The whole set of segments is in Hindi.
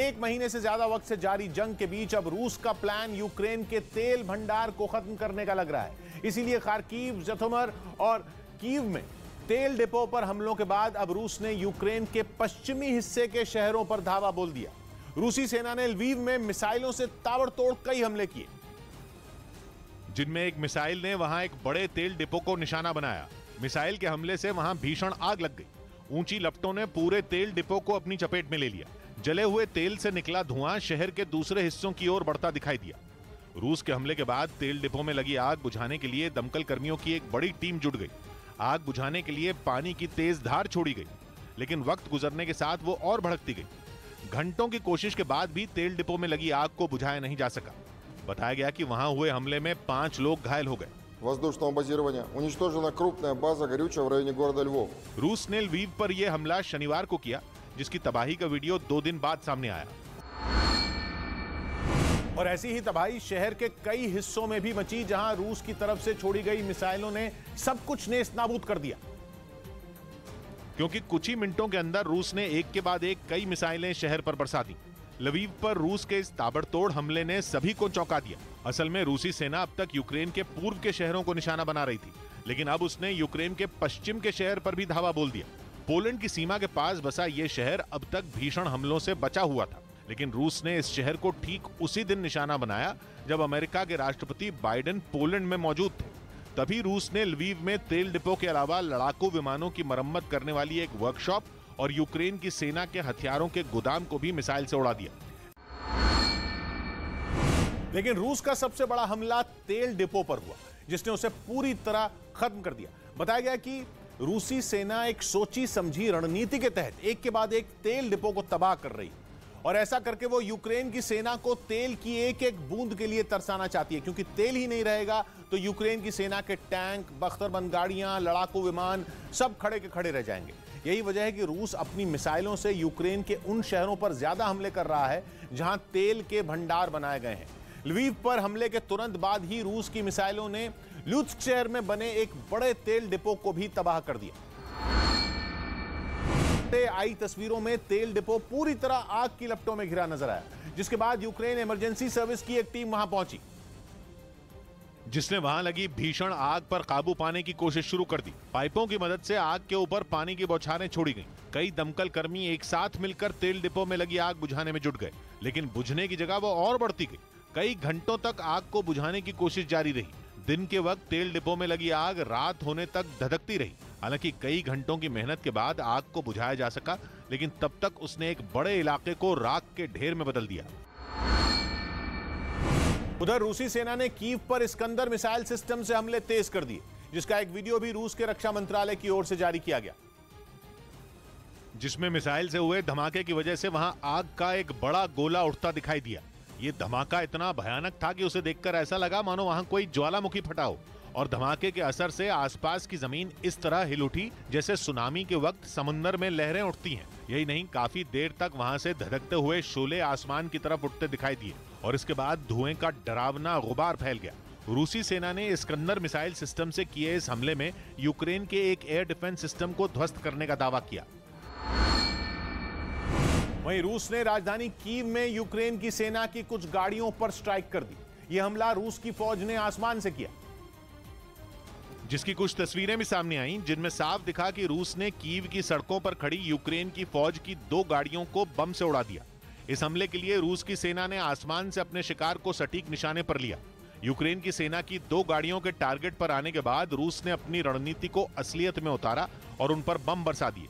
एक महीने से ज्यादा वक्त से जारी जंग के बीच अब रूस का प्लान यूक्रेन के तेल भंडार को खत्म करने का लग रहा है। इसीलिए खार्किव, जथोमर और कीव में तेल डिपो पर हमलों के बाद अब रूस ने यूक्रेन के पश्चिमी हिस्से के शहरों पर धावा बोल दिया। रूसी सेना ने लवीव में मिसाइलों से ताबड़तोड़ कई हमले किए, जिनमें एक मिसाइल ने वहां एक बड़े तेल डिपो को निशाना बनाया। मिसाइल के हमले से वहां भीषण आग लग गई। ऊंची लपटों ने पूरे तेल डिपो को अपनी चपेट में ले लिया। जले हुए तेल से निकला धुआं शहर के दूसरे हिस्सों की ओर बढ़ता दिखाई दिया। रूस के हमले के बाद तेल डिपो में लगी आग बुझाने के लिए दमकल कर्मियों की एक बड़ी टीम जुट गई। आग बुझाने के लिए पानी की तेज धार छोड़ी गई, लेकिन वक्त गुजरने के साथ वो और भड़कती गई। घंटों की कोशिश के बाद भी तेल डिपो में लगी आग को बुझाया नहीं जा सका। बताया गया कि वहां हुए हमले में 5 लोग घायल हो गए। रूस ने लवीव पर यह हमला शनिवार को किया, जिसकी तबाही का वीडियो 2 दिन बाद सामने आया। और ऐसी ही तबाही शहर के कई हिस्सों में भी मची, जहां रूस की तरफ से छोड़ी गई मिसाइलों ने सब कुछ नेस्तनाबूद कर दिया, क्योंकि कुछ ही मिनटों के अंदर रूस ने एक के बाद एक कई मिसाइलें शहर पर बरसा दी। लवीव पर रूस के इस ताबड़तोड़ हमले ने सभी को चौंका दिया। असल में रूसी सेना अब तक यूक्रेन के पूर्व के शहरों को निशाना बना रही थी, लेकिन अब उसने यूक्रेन के पश्चिम के शहर पर भी धावा बोल दिया। पोलैंड की सीमा के पास बसा ये शहर अब तक भीषण हमलों से बचा हुआ था, लेकिन रूस ने इस शहर को ठीक उसी दिन निशाना बनाया जब अमेरिका के राष्ट्रपति बाइडेन पोलैंड में मौजूद थे। तभी रूस ने लवीव में तेल डिपो के अलावा लड़ाकू विमानों की मरम्मत करने वाली एक वर्कशॉप और यूक्रेन की सेना के हथियारों के गोदाम को भी मिसाइल से उड़ा दिया। लेकिन रूस का सबसे बड़ा हमला तेल डिपो पर हुआ, जिसने उसे पूरी तरह खत्म कर दिया। बताया गया कि रूसी सेना एक सोची समझी रणनीति के तहत एक के बाद एक तेल डिपो को तबाह कर रही है, और ऐसा करके वो यूक्रेन की सेना को तेल की एक एक बूंद के लिए तरसाना चाहती है, क्योंकि तेल ही नहीं रहेगा तो यूक्रेन की सेना के टैंक, बख्तरबंद गाड़ियां, लड़ाकू विमान सब खड़े के खड़े रह जाएंगे। यही वजह है कि रूस अपनी मिसाइलों से यूक्रेन के उन शहरों पर ज्यादा हमले कर रहा है जहां तेल के भंडार बनाए गए हैं। लवीव पर हमले के तुरंत बाद ही रूस की मिसाइलों ने लुत्स्क शहर में बने एक बड़े तेल डिपो को भी तबाह कर दिया। आई तस्वीरों में तेल डिपो पूरी तरह आग की लपटों में घिरा नजर आया, जिसके बाद यूक्रेन इमरजेंसी सर्विस की एक टीम वहां पहुंची, जिसने वहां लगी भीषण आग पर काबू पाने की कोशिश शुरू कर दी। पाइपों की मदद से आग के ऊपर पानी की बौछारें छोड़ी गईं। कई दमकल कर्मी एक साथ मिलकर तेल डिपो में लगी आग बुझाने में जुट गए, लेकिन बुझने की जगह वो और बढ़ती गई। कई घंटों तक आग को बुझाने की कोशिश जारी रही। दिन के वक्त तेल डिपो में लगी आग रात होने तक धधकती रही। हालांकि कई घंटों की मेहनत के बाद आग को बुझाया जा सका, लेकिन तब तक उसने एक बड़े इलाके को राख के ढेर में बदल दिया। उधर रूसी सेना ने कीव पर इस्कंदर मिसाइल सिस्टम से हमले तेज कर दिए, जिसका एक वीडियो भी रूस के रक्षा मंत्रालय की ओर से जारी किया गया, जिसमें मिसाइल से हुए धमाके की वजह से वहां आग का एक बड़ा गोला उठता दिखाई दिया। यह धमाका इतना भयानक था कि उसे देखकर ऐसा लगा मानो वहां कोई ज्वालामुखी फटा हो, और धमाके के असर से आसपास की जमीन इस तरह हिल उठी जैसे सुनामी के वक्त समुद्र में लहरें उठती हैं। यही नहीं, काफी देर तक वहां से धधकते हुए शोले आसमान की तरफ उठते दिखाई दिए, और इसके बाद धुएं का डरावना गुबार फैल गया। रूसी सेना ने इस्कंदर मिसाइल सिस्टम से किए इस हमले में यूक्रेन के एक एयर डिफेंस सिस्टम को ध्वस्त करने का दावा किया। वहीं रूस ने राजधानी कीव में यूक्रेन की सेना की कुछ गाड़ियों पर स्ट्राइक कर दी। यह हमला रूस की फौज ने आसमान से किया, जिसकी कुछ तस्वीरें भी सामने आईं, जिनमें साफ दिखा कि रूस ने कीव की सड़कों पर खड़ी यूक्रेन की फौज की 2 गाड़ियों को बम से उड़ा दिया। इस हमले के लिए रूस की सेना ने आसमान से अपने शिकार को सटीक निशाने पर लिया। यूक्रेन की सेना की 2 गाड़ियों के टारगेट पर आने के बाद रूस ने अपनी रणनीति को असलियत में उतारा और उन पर बम बरसा दिए।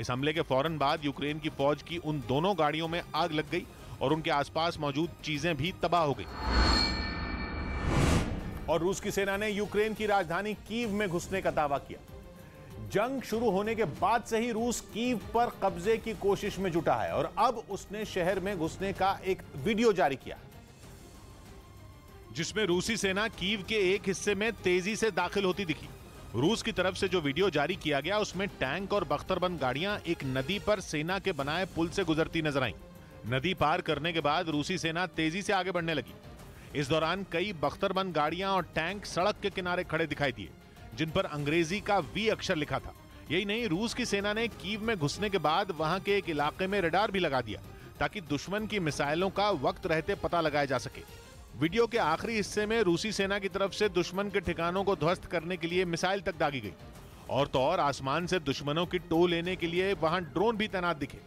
इस हमले के फौरन बाद यूक्रेन की फौज की उन दोनों गाड़ियों में आग लग गई और उनके आसपास मौजूद चीजें भी तबाह हो गई। और रूस की सेना ने यूक्रेन की राजधानी कीव में घुसने का दावा किया। जंग शुरू होने के बाद से ही रूस कीव पर कब्जे की कोशिश में जुटा है, और अब उसने शहर में घुसने का एक वीडियो जारी किया, जिसमें रूसी सेना कीव के एक हिस्से में तेजी से दाखिल होती दिखी। रूस की तरफ से जो वीडियो जारी किया गया उसमें टैंक और बख्तरबंद गाड़ियां एक नदी पर सेना के बनाए पुल से गुजरती नजर आई। नदी पार करने के बाद रूसी सेना तेजी से आगे बढ़ने लगी। इस दौरान कई बख्तरबंद गाड़ियां और टैंक सड़क के किनारे खड़े दिखाई दिए, जिन पर अंग्रेजी का V अक्षर लिखा था। यही नहीं, रूस की सेना ने कीव में घुसने के बाद वहां के एक इलाके में रडार भी लगा दिया, ताकि दुश्मन की मिसाइलों का वक्त रहते पता लगाया जा सके। वीडियो के आखिरी हिस्से में रूसी सेना की तरफ से दुश्मन के ठिकानों को ध्वस्त करने के लिए मिसाइल तक दागी गई और तो और आसमान से दुश्मनों की टो लेने के लिए वहां ड्रोन भी तैनात दिखे।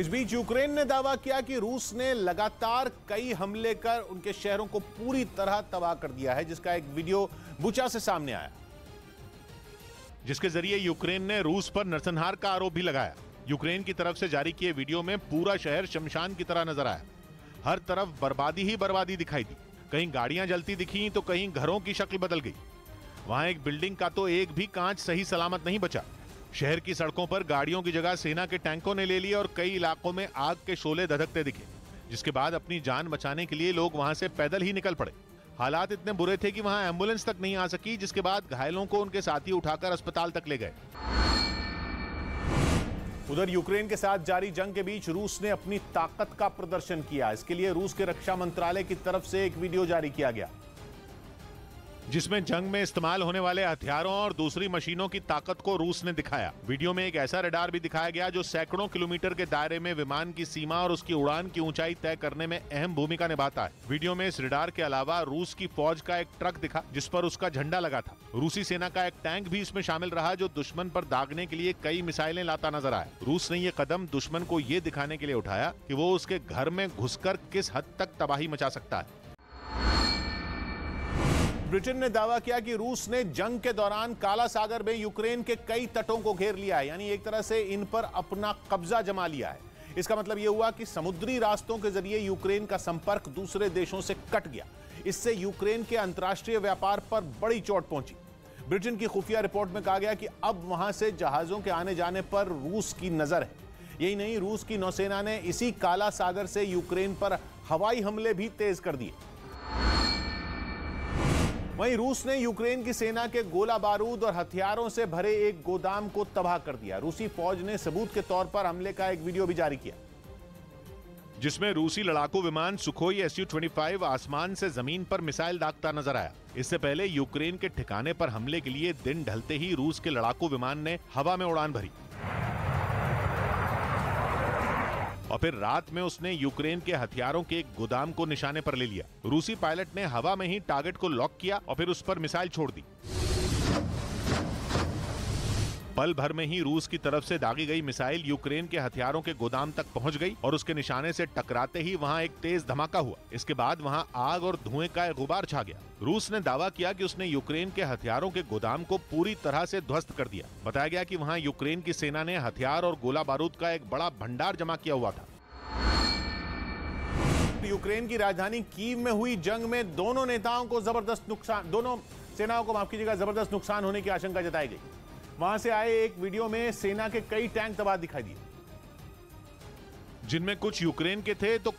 इस बीच यूक्रेन ने दावा किया कि रूस ने लगातार कई हमले कर उनके शहरों को पूरी तरह तबाह कर दिया है, जिसका एक वीडियो बुचा से सामने आया, जिसके जरिए यूक्रेन ने रूस पर नरसंहार का आरोप भी लगाया। यूक्रेन की तरफ से जारी किए वीडियो में पूरा शहर शमशान की तरह नजर आया। हर तरफ बर्बादी ही बर्बादी दिखाई दी। कहीं गाड़ियां जलती दिखीं तो कहीं घरों की शक्ल बदल गई। वहां एक बिल्डिंग का तो एक भी कांच सही सलामत नहीं बचा। शहर की सड़कों पर गाड़ियों की जगह सेना के टैंकों ने ले ली और कई इलाकों में आग के शोले धधकते दिखे, जिसके बाद अपनी जान बचाने के लिए लोग वहां से पैदल ही निकल पड़े। हालात इतने बुरे थे कि वहां एम्बुलेंस तक नहीं आ सकी, जिसके बाद घायलों को उनके साथी उठाकर अस्पताल तक ले गए। उधर यूक्रेन के साथ जारी जंग के बीच रूस ने अपनी ताकत का प्रदर्शन किया। इसके लिए रूस के रक्षा मंत्रालय की तरफ से एक वीडियो जारी किया गया, जिसमें जंग में इस्तेमाल होने वाले हथियारों और दूसरी मशीनों की ताकत को रूस ने दिखाया। वीडियो में एक ऐसा रडार भी दिखाया गया जो सैकड़ों किलोमीटर के दायरे में विमान की सीमा और उसकी उड़ान की ऊंचाई तय करने में अहम भूमिका निभाता है। वीडियो में इस रडार के अलावा रूस की फौज का एक ट्रक दिखा जिस पर उसका झंडा लगा था। रूसी सेना का एक टैंक भी इसमें शामिल रहा जो दुश्मन पर दागने के लिए कई मिसाइलें लाता नजर आया। रूस ने ये कदम दुश्मन को ये दिखाने के लिए उठाया कि वो उसके घर में घुसकर किस हद तक तबाही मचा सकता है। ब्रिटेन ने दावा किया कि रूस ने जंग के दौरान काला सागर में यूक्रेन के कई तटों को घेर लिया है, यानी एक तरह से इन पर अपना कब्जा जमा लिया है। इसका मतलब यह हुआ कि समुद्री रास्तों के जरिए यूक्रेन का संपर्क दूसरे देशों से कट गया। इससे यूक्रेन के अंतर्राष्ट्रीय व्यापार पर बड़ी चोट पहुंची। ब्रिटेन की खुफिया रिपोर्ट में कहा गया कि अब वहां से जहाजों के आने जाने पर रूस की नजर है। यही नहीं, रूस की नौसेना ने इसी काला सागर से यूक्रेन पर हवाई हमले भी तेज कर दिए। वहीं रूस ने यूक्रेन की सेना के गोला बारूद और हथियारों से भरे एक गोदाम को तबाह कर दिया। रूसी फौज ने सबूत के तौर पर हमले का एक वीडियो भी जारी किया, जिसमें रूसी लड़ाकू विमान सुखोई SU 25 आसमान से जमीन पर मिसाइल दागता नजर आया। इससे पहले यूक्रेन के ठिकाने पर हमले के लिए दिन ढलते ही रूस के लड़ाकू विमान ने हवा में उड़ान भरी और फिर रात में उसने यूक्रेन के हथियारों के एक गोदाम को निशाने पर ले लिया। रूसी पायलट ने हवा में ही टारगेट को लॉक किया और फिर उस पर मिसाइल छोड़ दी। पल भर में ही रूस की तरफ से दागी गई मिसाइल यूक्रेन के हथियारों के गोदाम तक पहुंच गई और उसके निशाने से टकराते ही वहां एक तेज धमाका हुआ। इसके बाद वहां आग और धुएं का एक गुबार छा गया। रूस ने दावा किया कि उसने यूक्रेन के हथियारों के गोदाम को पूरी तरह से ध्वस्त कर दिया। बताया गया कि वहां यूक्रेन की सेना ने हथियार और गोला बारूद का एक बड़ा भंडार जमा किया हुआ था। यूक्रेन की राजधानी कीव में हुई जंग में दोनों सेनाओं को जबरदस्त नुकसान होने की आशंका जताई गई। वहां से आए एक वीडियो में सेना के कई टैंक तबाह दिखाई दिए, जिनमें कुछ यूक्रेन के थे तो